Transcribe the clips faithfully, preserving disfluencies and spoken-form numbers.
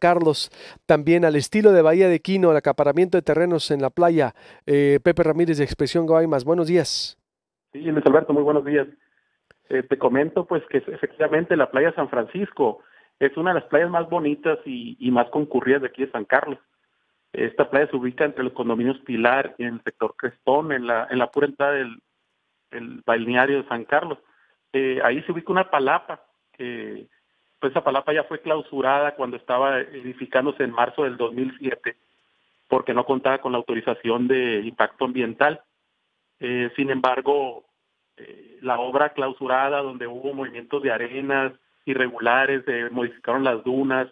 Carlos, también al estilo de Bahía de Quino, el acaparamiento de terrenos en la playa. Eh, Pepe Ramírez de Expresión Guaymas, buenos días. Sí, Luis Alberto, muy buenos días. Eh, te comento pues que efectivamente la playa San Francisco es una de las playas más bonitas y, y más concurridas de aquí de San Carlos. Esta playa se ubica entre los condominios Pilar y en el sector Crestón, en la, en la pura entrada del el balneario de San Carlos. Eh, ahí se ubica una palapa que... Pues esa palapa ya fue clausurada cuando estaba edificándose en marzo del dos mil siete porque no contaba con la autorización de impacto ambiental. Eh, sin embargo, eh, la obra clausurada donde hubo movimientos de arenas irregulares, eh, modificaron las dunas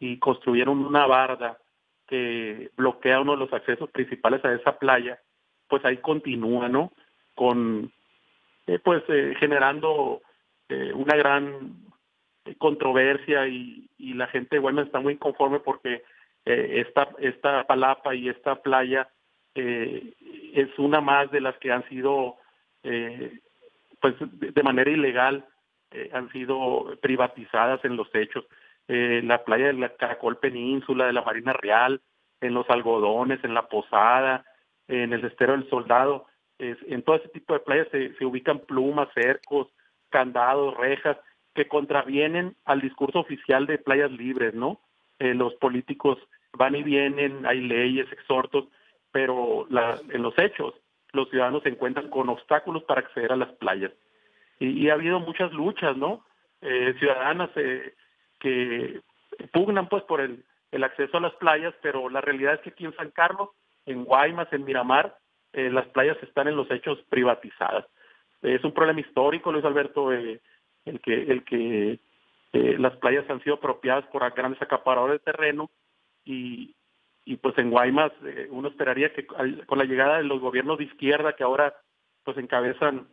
y construyeron una barda que bloquea uno de los accesos principales a esa playa, pues ahí continúa, ¿no? Con, eh, pues, eh, generando eh, una gran... controversia y, y la gente de Guaymas está muy inconforme porque eh, esta, esta palapa y esta playa eh, es una más de las que han sido eh, pues de manera ilegal eh, han sido privatizadas en los hechos. Eh, la playa de la Caracol Península, de la Marina Real, en los Algodones, en la Posada, en el Estero del Soldado, es, en todo ese tipo de playas se, se ubican plumas, cercos, candados, rejas, que contravienen al discurso oficial de playas libres, ¿no? Eh, los políticos van y vienen, hay leyes, exhortos, pero la, en los hechos los ciudadanos se encuentran con obstáculos para acceder a las playas. Y, y ha habido muchas luchas, ¿no? Eh, ciudadanas eh, que pugnan pues por el, el acceso a las playas, pero la realidad es que aquí en San Carlos, en Guaymas, en Miramar, eh, las playas están en los hechos privatizadas. Eh, es un problema histórico, Luis Alberto, eh, el que, el que eh, las playas han sido apropiadas por grandes acaparadores de terreno y, y pues en Guaymas eh, uno esperaría que al, con la llegada de los gobiernos de izquierda que ahora pues encabezan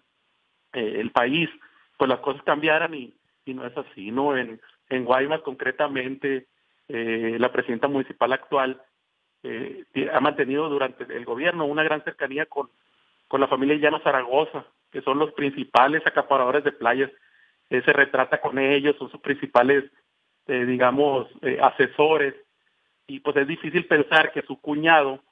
eh, el país, pues las cosas cambiaran y, y no es así, ¿no? En, en Guaymas concretamente eh, la presidenta municipal actual eh, ha mantenido durante el gobierno una gran cercanía con, con la familia Illana Zaragoza, que son los principales acaparadores de playas. Eh, se retrata con ellos, son sus principales, eh, digamos, eh, asesores, y pues es difícil pensar que su cuñado,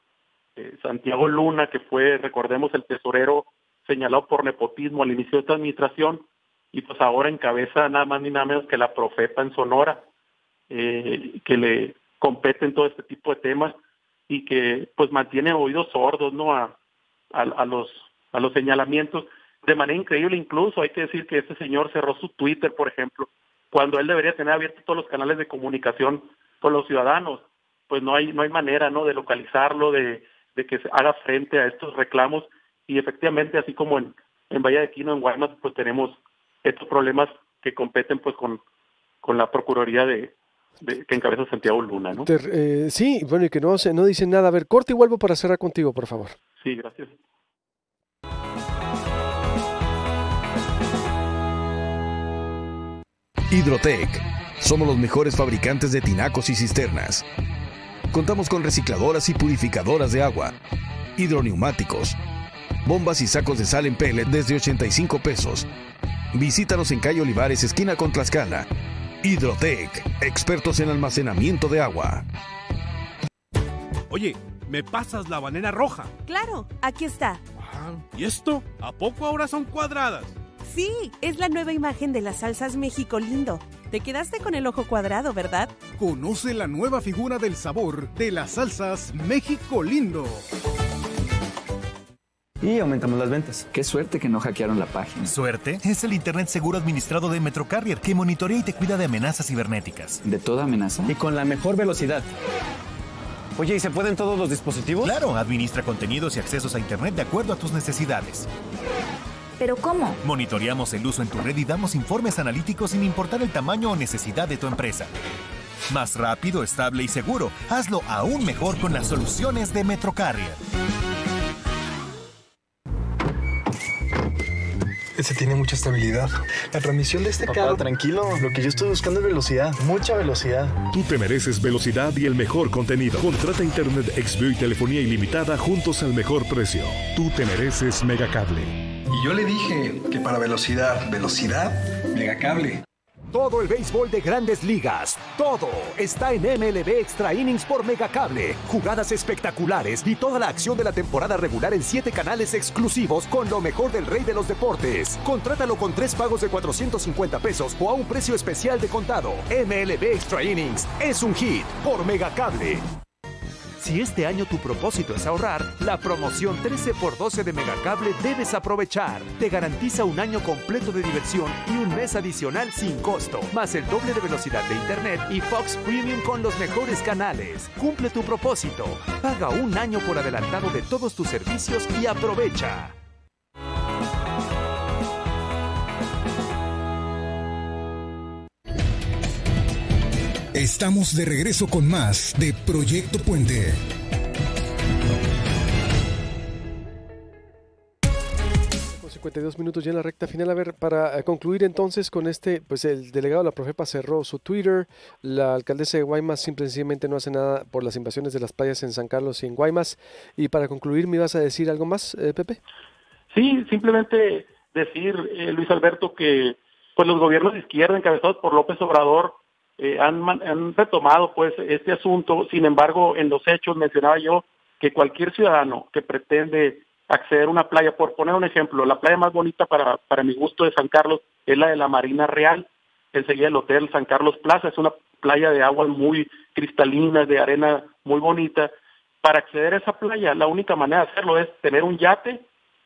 eh, Santiago Luna, que fue, recordemos, el tesorero señalado por nepotismo al inicio de esta administración, y pues ahora encabeza nada más ni nada menos que la Profepa en Sonora, eh, que le compete en todo este tipo de temas, y que pues mantiene oídos sordos, ¿no?, a, a, a los a los señalamientos. De manera increíble, incluso hay que decir que este señor cerró su Twitter, por ejemplo, cuando él debería tener abiertos todos los canales de comunicación con los ciudadanos. Pues no hay no hay manera, ¿no?, de localizarlo, de, de que se haga frente a estos reclamos. Y efectivamente, así como en, en Bahía de Quino, en Guaymas, pues tenemos estos problemas que competen pues con, con la Procuraduría de, de que encabeza Santiago Luna, ¿no? Eh, sí, bueno, y que no, no dicen nada. A ver, corte y vuelvo para cerrar contigo, por favor. Sí, gracias. Hidrotec. Somos los mejores fabricantes de tinacos y cisternas. Contamos con recicladoras y purificadoras de agua, hidroneumáticos, bombas y sacos de sal en pellet desde ochenta y cinco pesos. Visítanos en calle Olivares, esquina con Tlaxcala. Hidrotec, expertos en almacenamiento de agua. Oye, ¿me pasas la banera roja? Claro, aquí está. Ah, ¿y esto? ¿A poco ahora son cuadradas? Sí, es la nueva imagen de las Salsas México Lindo. Te quedaste con el ojo cuadrado, ¿verdad? Conoce la nueva figura del sabor de las Salsas México Lindo. Y aumentamos las ventas. Qué suerte que no hackearon la página. Suerte es el internet seguro administrado de Metrocarrier, que monitorea y te cuida de amenazas cibernéticas. ¿De toda amenaza? Y con la mejor velocidad. Oye, ¿y se pueden todos los dispositivos? Claro, administra contenidos y accesos a internet de acuerdo a tus necesidades. ¿Pero cómo? Monitoreamos el uso en tu red y damos informes analíticos sin importar el tamaño o necesidad de tu empresa. Más rápido, estable y seguro. Hazlo aún mejor con las soluciones de Metrocarrier. Este tiene mucha estabilidad. La transmisión de este Papá, carro... tranquilo. Lo que yo estoy buscando es velocidad. Mucha velocidad. Tú te mereces velocidad y el mejor contenido. Contrata internet, Xview y telefonía ilimitada juntos al mejor precio. Tú te mereces Megacable. Y yo le dije que para velocidad, velocidad, Megacable. Todo el béisbol de Grandes Ligas, todo está en M L B Extra Innings por Megacable. Jugadas espectaculares y toda la acción de la temporada regular en siete canales exclusivos con lo mejor del rey de los deportes. Contrátalo con tres pagos de cuatrocientos cincuenta pesos o a un precio especial de contado. M L B Extra Innings es un hit por Megacable. Si este año tu propósito es ahorrar, la promoción trece por doce de Megacable debes aprovechar. Te garantiza un año completo de diversión y un mes adicional sin costo, más el doble de velocidad de Internet y Fox Premium con los mejores canales. Cumple tu propósito. Paga un año por adelantado de todos tus servicios y aprovecha. Estamos de regreso con más de Proyecto Puente. Con cincuenta y dos minutos ya en la recta final. A ver, para concluir entonces con este, pues el delegado de la Profepa cerró su Twitter. La alcaldesa de Guaymas simplemente no hace nada por las invasiones de las playas en San Carlos y en Guaymas. Y para concluir, ¿me ibas a decir algo más, eh, Pepe? Sí, simplemente decir, eh, Luis Alberto, que pues los gobiernos de izquierda encabezados por López Obrador Eh, han, han retomado pues este asunto. Sin embargo, en los hechos mencionaba yo que cualquier ciudadano que pretende acceder a una playa, por poner un ejemplo, la playa más bonita para, para mi gusto de San Carlos es la de la Marina Real, enseguida el Hotel San Carlos Plaza, es una playa de aguas muy cristalinas, de arena muy bonita. Para acceder a esa playa, la única manera de hacerlo es tener un yate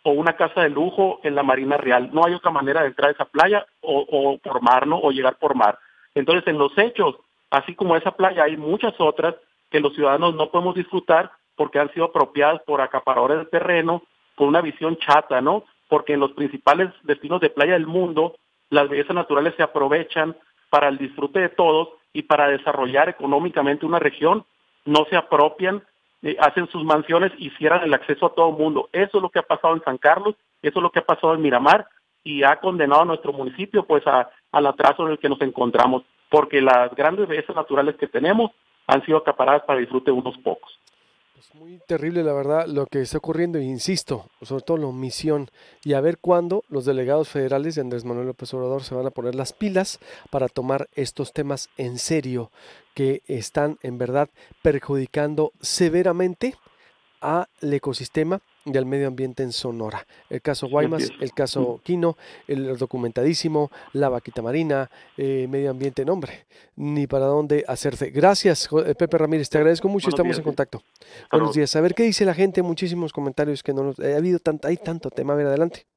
o una casa de lujo en la Marina Real. No hay otra manera de entrar a esa playa o, o por mar, ¿no? O llegar por mar. Entonces, en los hechos, así como esa playa, hay muchas otras que los ciudadanos no podemos disfrutar porque han sido apropiadas por acaparadores de terreno, con una visión chata, ¿no? Porque en los principales destinos de playa del mundo, las bellezas naturales se aprovechan para el disfrute de todos y para desarrollar económicamente una región, no se apropian, eh, hacen sus mansiones y cierran el acceso a todo el mundo. Eso es lo que ha pasado en San Carlos, eso es lo que ha pasado en Miramar, y ha condenado a nuestro municipio pues a, al atraso en el que nos encontramos, porque las grandes bellezas naturales que tenemos han sido acaparadas para disfrute de unos pocos. Es muy terrible, la verdad, lo que está ocurriendo, e insisto, sobre todo la omisión, y a ver cuándo los delegados federales de Andrés Manuel López Obrador se van a poner las pilas para tomar estos temas en serio, que están en verdad perjudicando severamente al ecosistema y al medio ambiente en Sonora. El caso Guaymas, el caso Quino, el documentadísimo, la Vaquita Marina, eh, medio ambiente, no hombre, ni para dónde hacerse. Gracias, Pepe Ramírez, te agradezco mucho, Buenos estamos días, en contacto. Claro. Buenos días. A ver qué dice la gente, muchísimos comentarios que no nos... Eh, ha habido tanto, hay tanto tema, a ver, adelante.